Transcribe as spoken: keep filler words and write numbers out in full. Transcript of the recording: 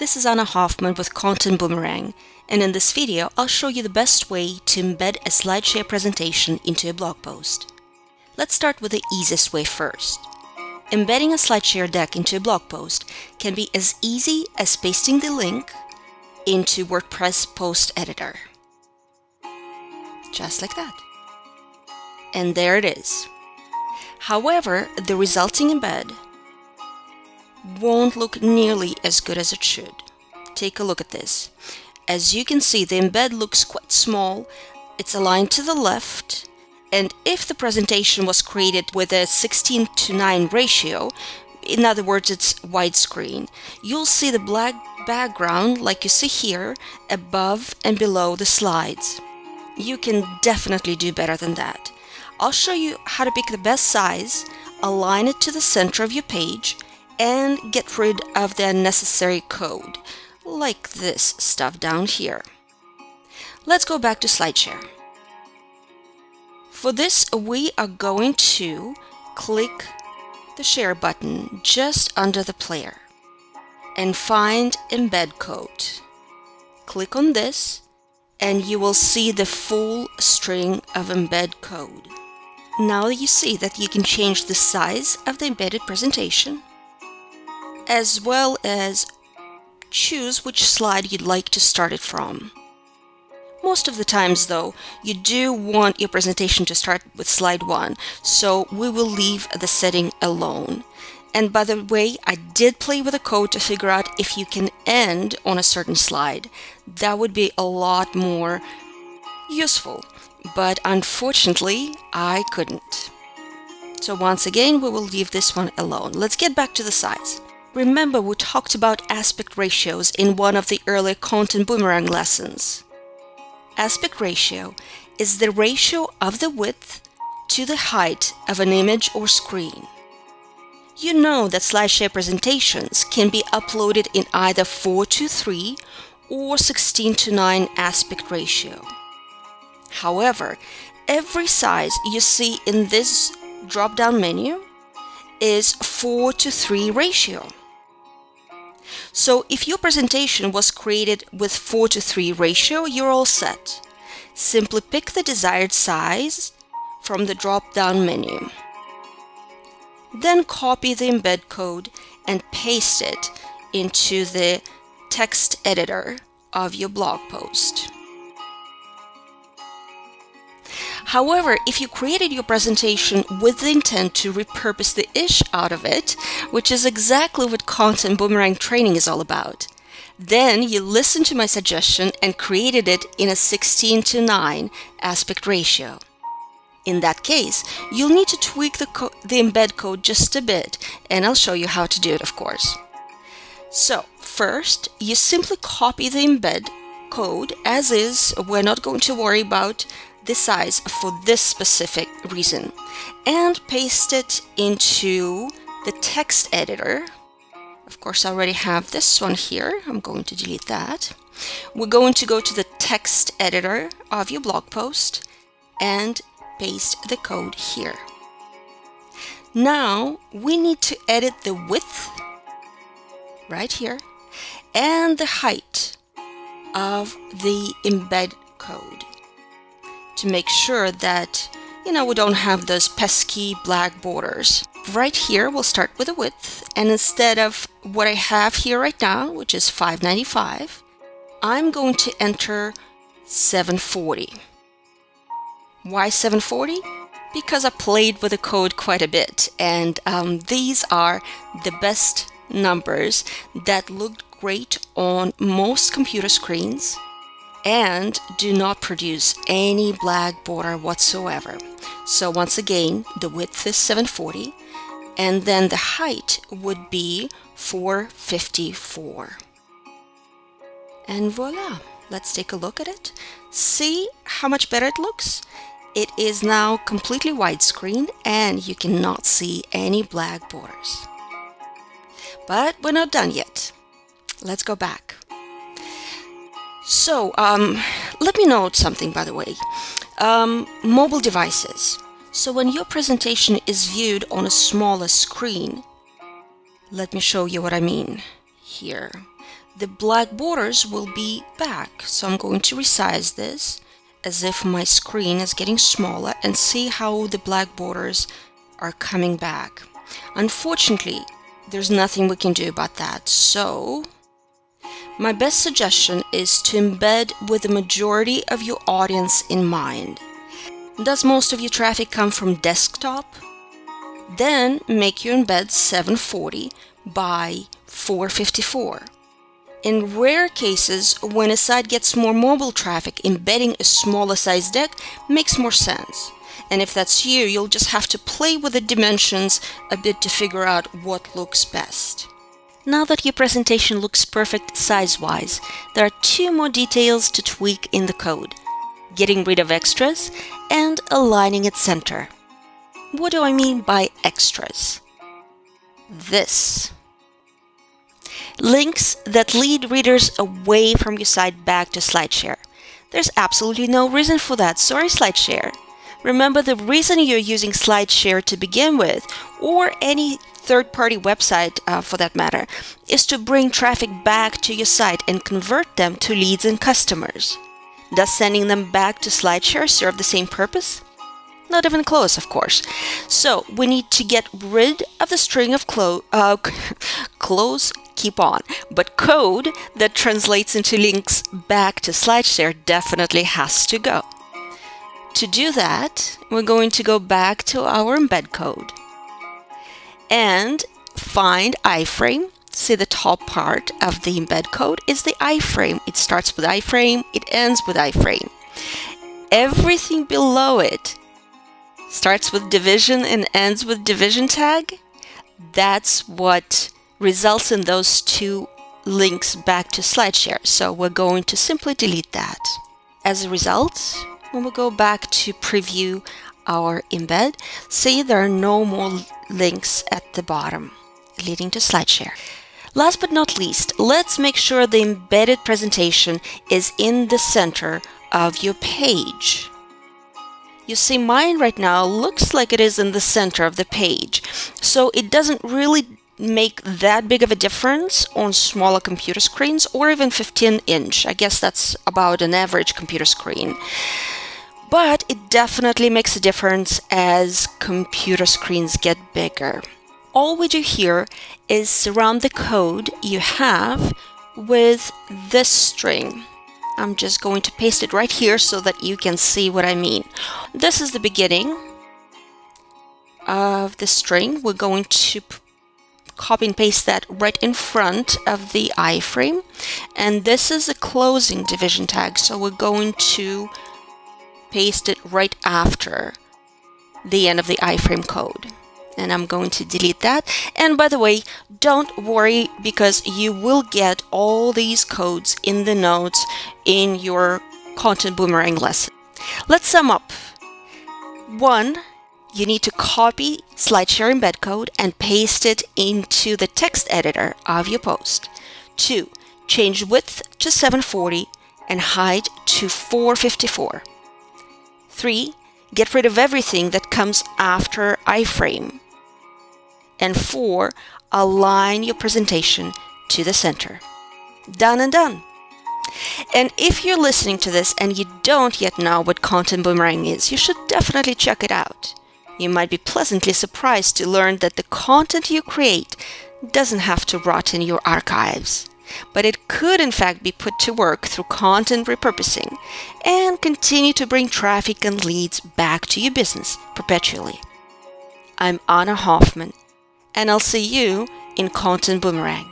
This is Ana Hoffman with Content Boomerang, and in this video I'll show you the best way to embed a SlideShare presentation into a blog post. Let's start with the easiest way first. Embedding a SlideShare deck into a blog post can be as easy as pasting the link into WordPress post editor. Just like that. And there it is. However, the resulting embed won't look nearly as good as it should. Take a look at this. As you can see, the embed looks quite small, it's aligned to the left, and if the presentation was created with a sixteen to nine ratio, in other words, it's widescreen, you'll see the black background like you see here above and below the slides. You can definitely do better than that. I'll show you how to pick the best size, align it to the center of your page, and get rid of the unnecessary code, like this stuff down here. Let's go back to SlideShare. For this, we are going to click the Share button just under the player and find Embed Code. Click on this, and you will see the full string of embed code. Now you see that you can change the size of the embedded presentation, as well as choose which slide you'd like to start it from. Most of the times though, you do want your presentation to start with slide one, so we will leave the setting alone. And by the way, I did play with the code to figure out if you can end on a certain slide. That would be a lot more useful, but unfortunately, I couldn't. So once again, we will leave this one alone. Let's get back to the size. Remember, we talked about aspect ratios in one of the earlier Content Boomerang lessons. Aspect ratio is the ratio of the width to the height of an image or screen. You know that SlideShare presentations can be uploaded in either four to three or sixteen to nine aspect ratio. However, every size you see in this drop-down menu is four to three ratio. So if your presentation was created with four to three ratio, you're all set. Simply pick the desired size from the drop-down menu. Then copy the embed code and paste it into the text editor of your blog post. However, if you created your presentation with the intent to repurpose the ish out of it, which is exactly what Content Boomerang training is all about, then you listened to my suggestion and created it in a sixteen to nine aspect ratio. In that case, you'll need to tweak the, the embed code just a bit, and I'll show you how to do it, of course. So, first, you simply copy the embed code as is. We're not going to worry about the size for this specific reason, and paste it into the text editor. Of course, I already have this one here. I'm going to delete that. We're going to go to the text editor of your blog post and paste the code here. Now we need to edit the width right here and the height of the embed code to make sure that, you know, we don't have those pesky black borders. Right here, we'll start with the width, and instead of what I have here right now, which is five ninety-five, I'm going to enter seven forty. Why seven forty? Because I played with the code quite a bit, and um, these are the best numbers that look great on most computer screens and do not produce any black border whatsoever. So once again, the width is seven forty, and then the height would be four fifty-four. And voila! Let's take a look at it. See how much better it looks? It is now completely widescreen, and you cannot see any black borders. But we're not done yet. Let's go back. So, um, let me note something, by the way. Um, mobile devices. So when your presentation is viewed on a smaller screen, let me show you what I mean here. the black borders will be back. So I'm going to resize this as if my screen is getting smaller and see how the black borders are coming back. Unfortunately, there's nothing we can do about that. So my best suggestion is to embed with the majority of your audience in mind. Does most of your traffic come from desktop? Then make your embed seven forty by four fifty-four. In rare cases, when a site gets more mobile traffic, embedding a smaller size deck makes more sense. And if that's you, you'll just have to play with the dimensions a bit to figure out what looks best. Now that your presentation looks perfect size-wise, there are two more details to tweak in the code: getting rid of extras and aligning its center. What do I mean by extras? This. Links that lead readers away from your site back to SlideShare. There's absolutely no reason for that. Sorry, SlideShare. Remember, the reason you're using SlideShare to begin with, or any third-party website uh, for that matter, is to bring traffic back to your site and convert them to leads and customers. Does sending them back to SlideShare serve the same purpose? Not even close, of course. So we need to get rid of the string of clo uh, close, keep on, but code that translates into links back to SlideShare definitely has to go. To do that, we're going to go back to our embed code and find iframe. See, the top part of the embed code is the iframe. It starts with iframe, it ends with iframe. Everything below it starts with division and ends with division tag. That's what results in those two links back to SlideShare. So we're going to simply delete that. As a result, when we go back to preview our embed, see there are no more links at the bottom leading to SlideShare. Last but not least, let's make sure the embedded presentation is in the center of your page. You see, mine right now looks like it is in the center of the page, so it doesn't really make that big of a difference on smaller computer screens, or even fifteen inch. I guess that's about an average computer screen. But it definitely makes a difference as computer screens get bigger. All we do here is surround the code you have with this string. I'm just going to paste it right here so that you can see what I mean. This is the beginning of the string. We're going to copy and paste that right in front of the iframe. And this is the closing division tag. So we're going to paste it right after the end of the iframe code. And I'm going to delete that. And by the way, don't worry, because you will get all these codes in the notes in your Content Boomerang lesson. Let's sum up. One, you need to copy SlideShare embed code and paste it into the text editor of your post. Two, change width to seven forty and height to four fifty-four. Three, get rid of everything that comes after iframe. And four, align your presentation to the center. Done and done. And if you're listening to this and you don't yet know what Content Boomerang is, you should definitely check it out. You might be pleasantly surprised to learn that the content you create doesn't have to rot in your archives, but it could in fact be put to work through content repurposing and continue to bring traffic and leads back to your business perpetually. I'm Ana Hoffman, and I'll see you in Content Boomerang.